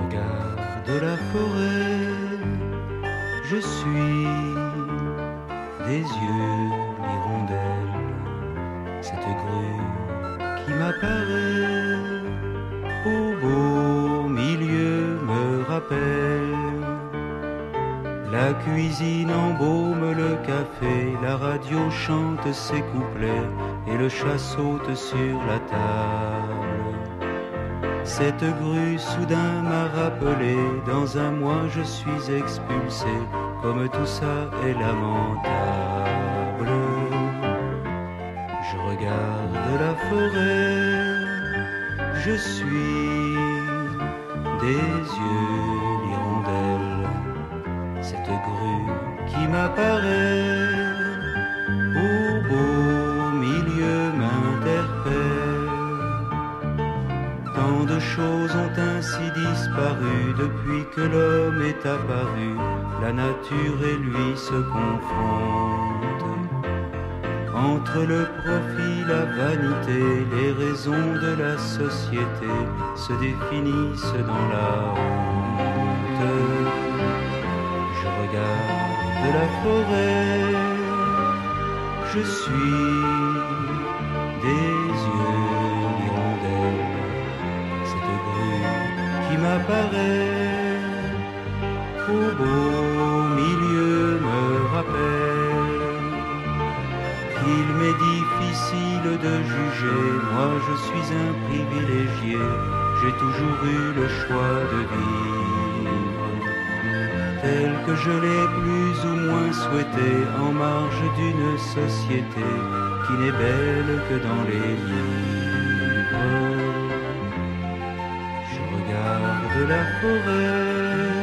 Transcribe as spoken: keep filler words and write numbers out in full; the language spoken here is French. regard de la forêt, je suis des yeux l'hirondelle, cette grue qui m'apparaît au beau milieu me rappelle. La cuisine embaume le café, la radio chante ses couplets et le chat saute sur la table. Cette grue soudain m'a rappelé, dans un mois je suis expulsé, comme tout ça est lamentable. Je regarde la forêt, je suis des yeux l'hirondelle, cette grue qui m'apparaît au beau milieu m'interpelle. Tant de choses ont ainsi disparu depuis que l'homme est apparu, la nature et lui se confrontent. Entre le profit, la vanité, les raisons de la société se définissent dans la honte. De la forêt, je suis des yeux l'hirondelle, cette grue qui m'apparaît au beau milieu me rappelle qu'il m'est difficile de juger, moi je suis un privilégié, j'ai toujours eu le choix de vivre tel que je l'ai plus ou moins souhaité, en marge d'une société qui n'est belle que dans les livres. Je regarde la forêt.